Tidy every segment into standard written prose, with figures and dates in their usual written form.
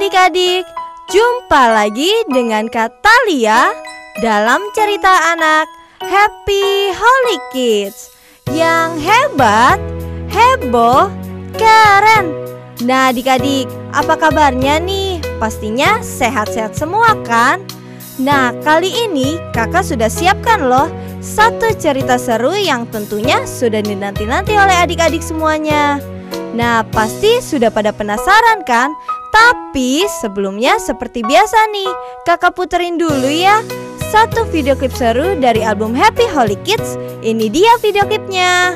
adik-adik, jumpa lagi dengan Katalia dalam cerita anak Happy Holy Kids yang hebat, heboh, keren. Nah adik-adik, apa kabarnya nih? Pastinya sehat-sehat semua kan? Nah kali ini kakak sudah siapkan loh satu cerita seru yang tentunya sudah dinanti-nanti oleh adik-adik semuanya. Nah pasti sudah pada penasaran kan? Tapi sebelumnya seperti biasa nih, kakak puterin dulu ya satu video klip seru dari album Happy Holy Kids. Ini dia video klipnya.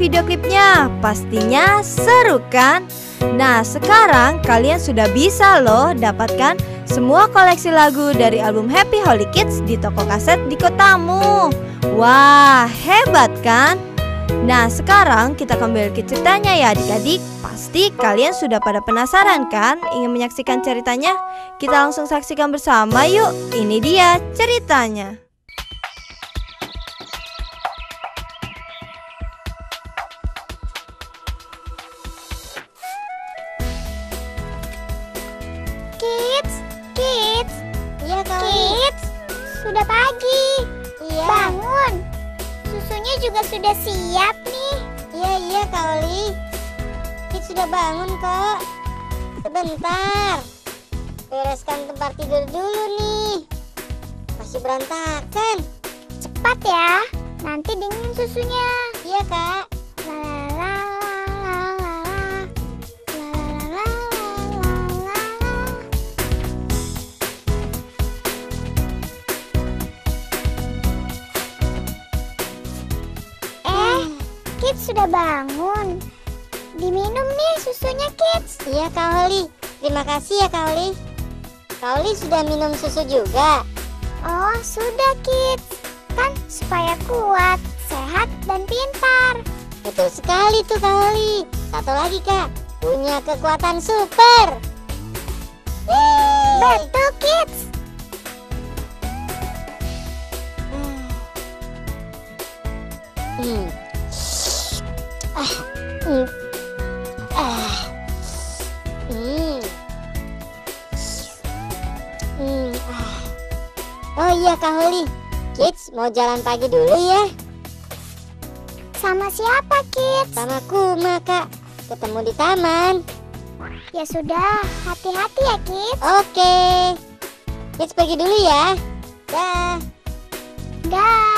Video klipnya pastinya seru kan? Nah sekarang kalian sudah bisa loh dapatkan semua koleksi lagu dari album Happy Holy Kids di toko kaset di kotamu. Wah hebat kan? Nah sekarang kita kembali ke ceritanya ya adik-adik. Pasti kalian sudah pada penasaran kan? Ingin menyaksikan ceritanya? Kita langsung saksikan bersama yuk. Ini dia ceritanya. Sudah pagi, iya. Bangun. Susunya juga sudah siap nih. Iya Kaoli, Kids sudah bangun kok. Sebentar, bereskan tempat tidur dulu nih. Masih berantakan. Cepat ya, nanti dingin susunya. Iya Kak. Kids sudah bangun. Diminum nih susunya, Kids. Iya, Kak Oli. Terima kasih ya, Kak Oli. Kak Oli sudah minum susu juga? Oh, sudah, Kids. Kan supaya kuat, sehat, dan pintar. Betul sekali tuh, Kak Oli. Satu lagi, Kak. Punya kekuatan super. Yeay. Betul, Kids. Oh iya, Kak Holi, Kids mau jalan pagi dulu ya. Sama siapa, Kids? Sama Kuma, Kak. Ketemu di taman. Ya sudah, hati-hati ya, Kids. Oke, Kids pergi dulu ya. Dah. Dah.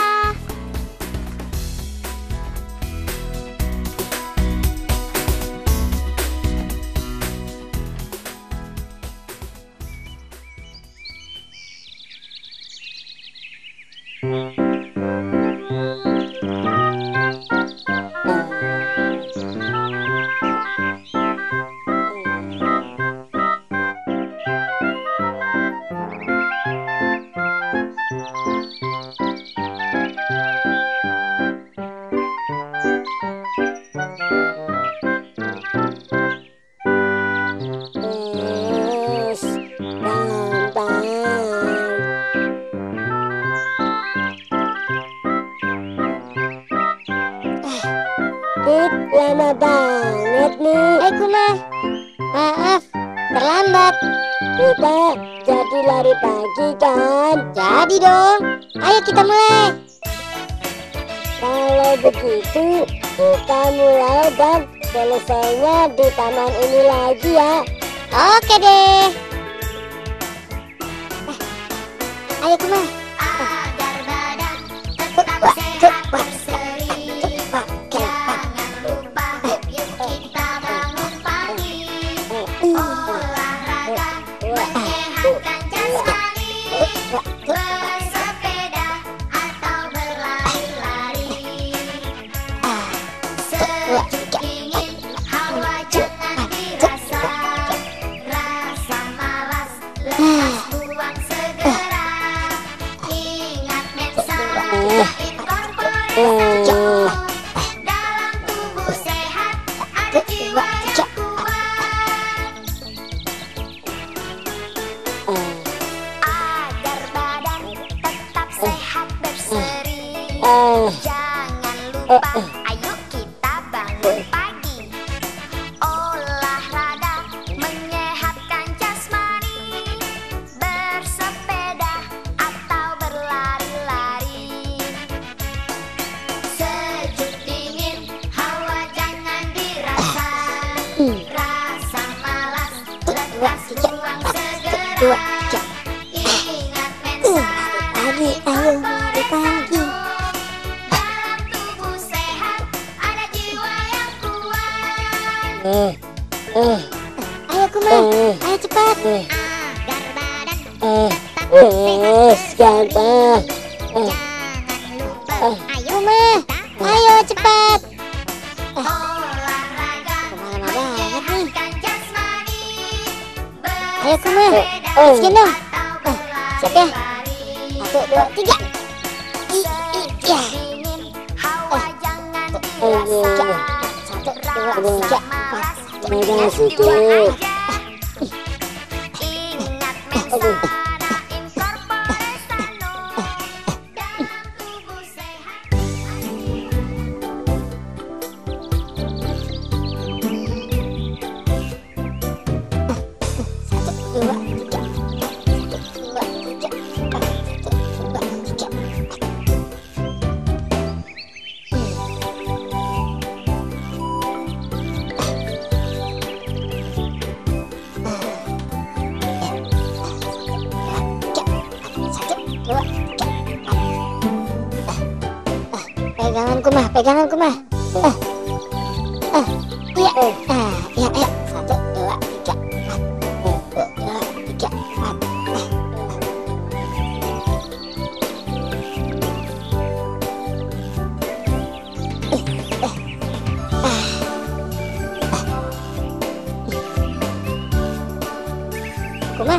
Kuma,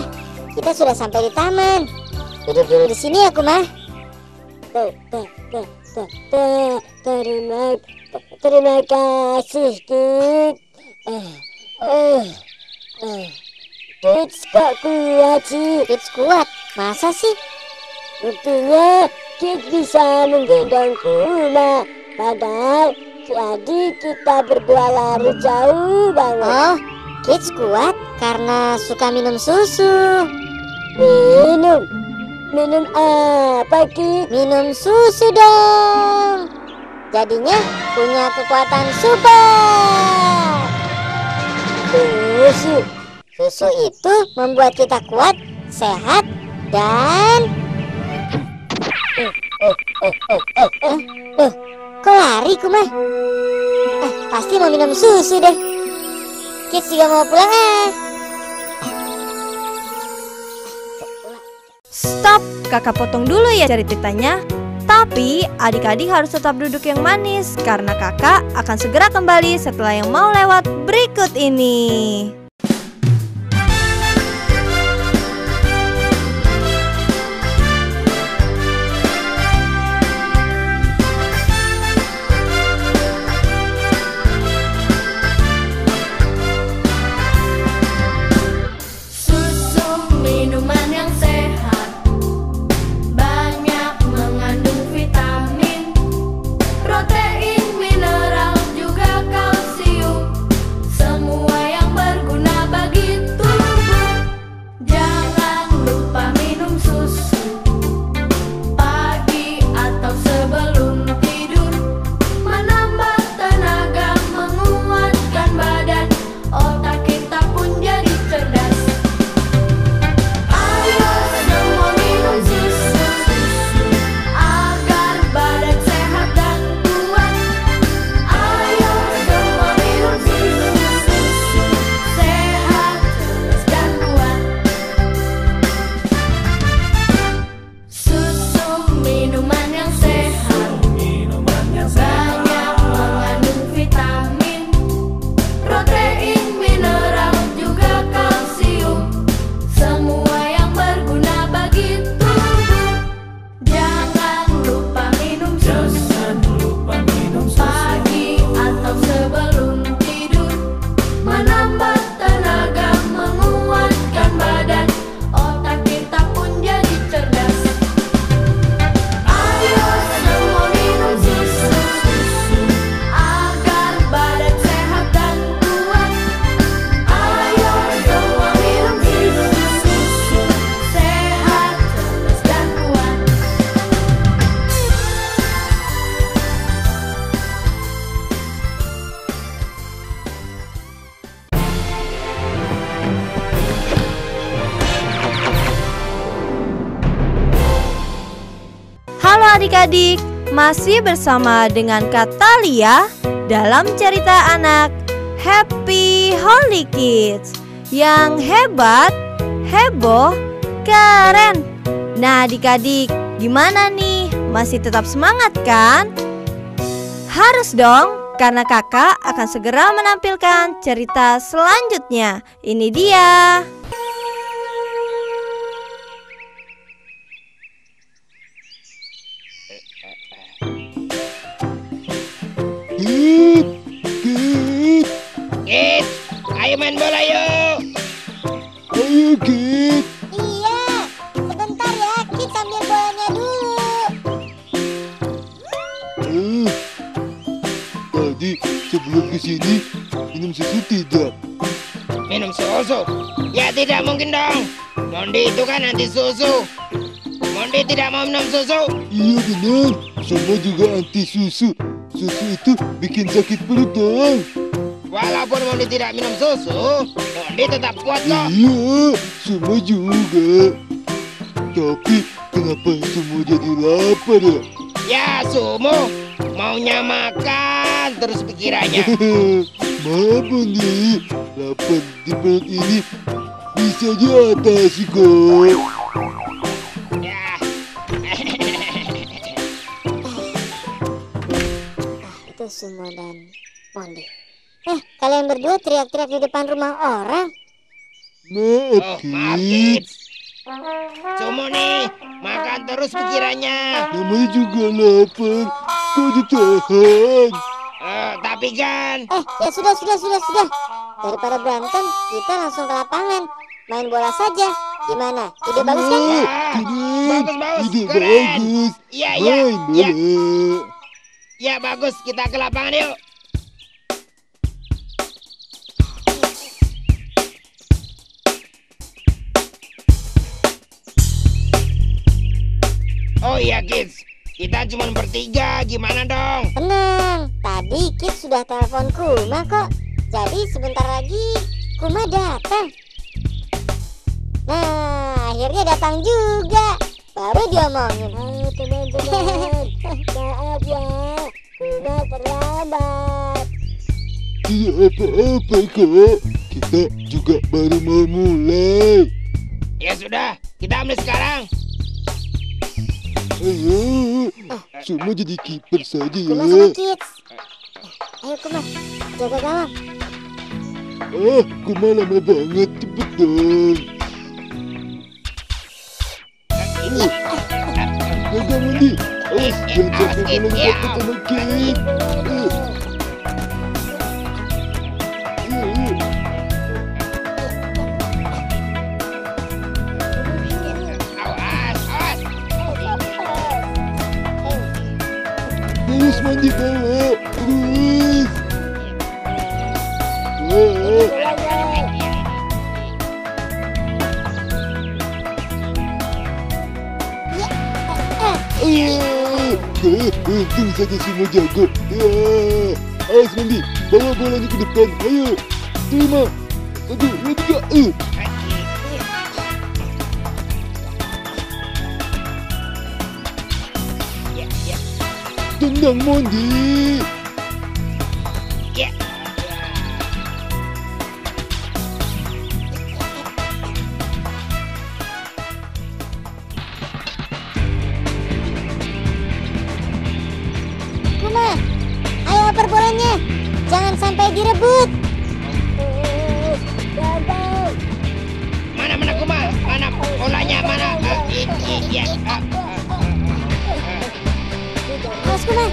kita sudah sampai di taman. Duduk di sini ya, Kuma. Terima kasih, Dut. Dut kok kuat sih? Dut kuat? Masa sih? Buktinya Dut bisa menggendong Kuma. Padahal tadi kita berdua lari jauh banget. Oh, Kids kuat karena suka minum susu. Minum apa, Ki? Minum susu dong. Jadinya punya kekuatan super. Susu itu membuat kita kuat, sehat, dan... Kok lari, Kuma? Pasti mau minum susu deh. Kids juga mau pulang ah. Stop, kakak potong dulu ya ceritanya. Tapi adik-adik harus tetap duduk yang manis, karena kakak akan segera kembali setelah yang mau lewat berikut ini. Adik-adik masih bersama dengan Katalia dalam cerita anak Happy Holy Kids yang hebat, heboh, keren. Nah adik-adik, gimana nih? Masih tetap semangat kan? Harus dong, karena kakak akan segera menampilkan cerita selanjutnya. Ini dia. Git, ayo main bola yuk. Ayo Git. Iya, sebentar ya, kita ambil bolanya dulu. Tadi sebelum kesini minum susu tidak? Minum susu? Ya tidak mungkin dong. Mondi itu kan anti susu. Mondi tidak mau minum susu. Iya benar, sama juga anti susu. Susu itu bikin sakit perut dong. Walaupun Mondi tidak minum susu, Mondi tetap kuat loh. Iya, semua juga. Tapi kenapa semua jadi lapar ya? Ya, Sumo maunya makan terus pikirannya. Maaf nih, lapar di perut ini bisa diatasi kok. Ya. Sumo dan Mondi. Kalian berdua teriak-teriak di depan rumah orang. Maaf, kids. Sumo nih, makan terus pikirannya. Namanya juga lapar, kok ditahan? Tapi kan... sudah. Daripada berantem, kita langsung ke lapangan. Main bola saja. Gimana? Ide bagus kan? Bagus, keren. Iya. Ya, bagus. Kita ke lapangan yuk. Oh iya kids, kita cuma bertiga, gimana dong? Tenang, tadi kids sudah telepon Kuma kok. Jadi sebentar lagi Kuma datang. Nah, akhirnya datang juga. Baru diomongin. Ayo teman-teman, maaf ya, Kuma terlambat. Tidak apa-apa kok, kita juga baru mau mulai. Ya sudah, kita ambil sekarang. Semua jadi kiper saja ya. Kuma sama kids. Ayo Kuma, jaga gawang. Kuma lama banget, cepet dong. Jaga Mondi. Jangan sampai melengkap sama kids. Terus Mondi bawa, terus. Untung saja semua jago. Ayo Mondi, bawa bolanya ke depan, ayo. Terima, 1, 2, 3, Tendang Mondi. Kuma, ayo oper bolanya. Jangan sampai direbut. Mana Kuma? Mana bolanya? Mana? Awas Kuma,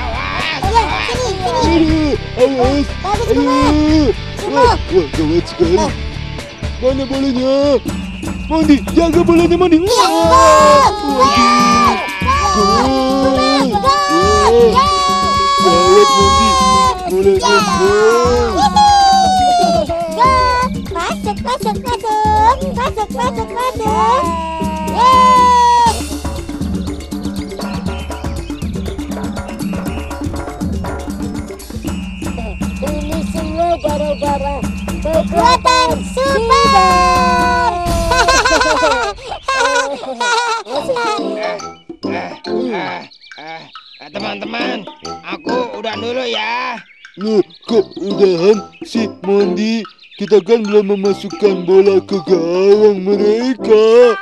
awas. Awas. Bagus Kuma. Wah, gawat sekali. Mana bolanya? Mondi, jaga bolanya Mondi. Gawat Mondi. Bolanya gol. Masuk. Ini semua gara-gara Kekuatan Super. Teman-teman, aku udah dulu ya. Kok udahan sih Mondi? Kita kan belum memasukkan bola ke gawang mereka.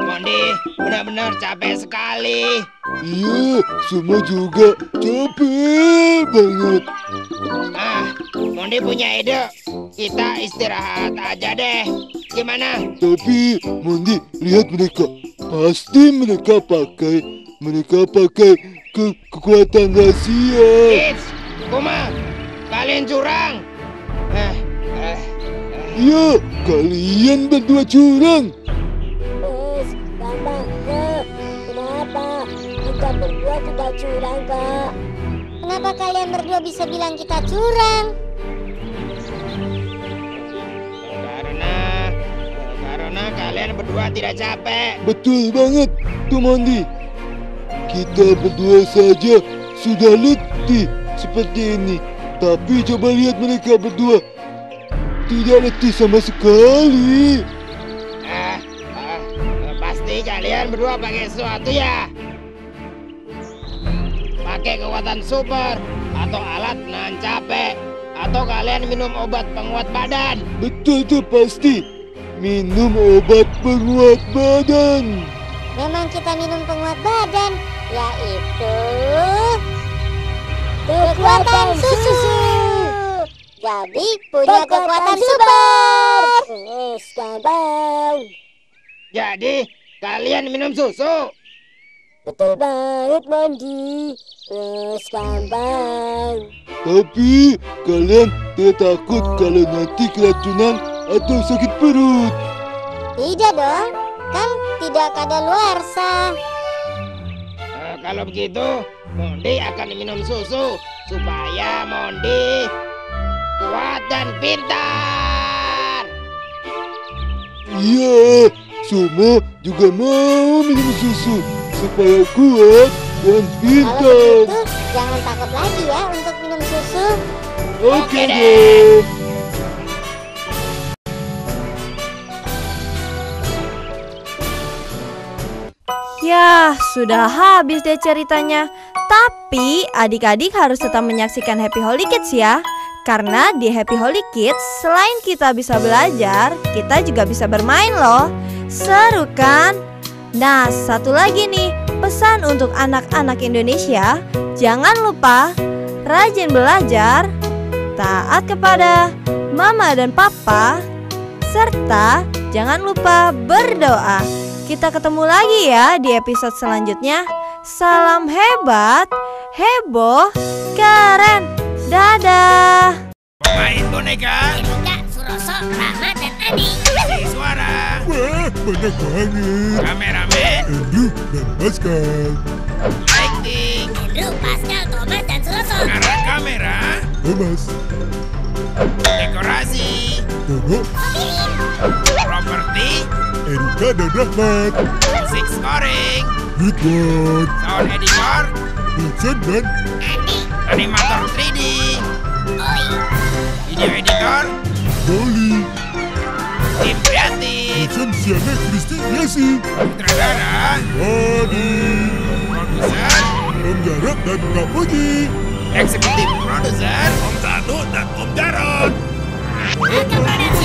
Mondi benar-benar capek sekali. Iya, semua juga capek banget. Mondi punya ide. Kita istirahat aja deh. Gimana? Tapi Mondi, lihat mereka. Pasti mereka pakai kekuatan rahasia. Kids, Kuma, kalian curang. Ya, kalian berdua curang. Kenapa? Kita berdua tidak curang, Kak. Kenapa kalian berdua bisa bilang kita curang? Karena kalian berdua tidak capek. Betul banget, tuh Mondi. Kita berdua saja sudah letih seperti ini. Tapi coba lihat mereka berdua. Tidak letih sama sekali. Pasti kalian berdua pakai sesuatu ya. Pakai kekuatan super atau alat nahan capek, atau kalian minum obat penguat badan. Betul tuh, pasti minum obat penguat badan. Memang kita minum penguat badan, yaitu Jadi punya kekuatan super. Jadi kalian minum susu. Betul banget, Mondi. Tapi kalian tidak takut kalau nanti keracunan atau sakit perut? Tidak dong, kan tidak kadaluarsa. Kalau begitu, Mondi akan minum susu supaya Mondi kuat dan pintar. Iya, Sumo juga mau minum susu supaya kuat dan pintar. Kalau begitu, jangan takut lagi ya untuk minum susu. Oke deh. Yah, sudah habis deh ceritanya. Tapi adik-adik harus tetap menyaksikan Happy Holy Kids ya. Karena di Happy Holy Kids, selain kita bisa belajar, kita juga bisa bermain loh. Seru kan? Nah, satu lagi nih, pesan untuk anak-anak Indonesia. Jangan lupa, rajin belajar, taat kepada mama dan papa, serta jangan lupa berdoa. Kita ketemu lagi ya di episode selanjutnya. Salam hebat, heboh, keren. Dadah. Main boneka. Erika, Suroso, Rahmat, dan Adi. Suara. Wah, banyak banget. Kameramen. Andrew dan Pascal. Acting. Andrew, Pascal, Thomas, dan Suroso. Arah kamera. Thomas. Dekorasi. Togo. Properti. Erika dan Rahmat. Musik scoring. Hitman. Sound editor. Incent dan Andi. Animator 3D. Goli. Video editor. Goli. Tim kreatif. Lisensiannya Kristiasi. Sutradara. Boneka. Produser. Om Jarot dan Kak Puji. Eksekutif produser. Om Soto dan Om Jarot.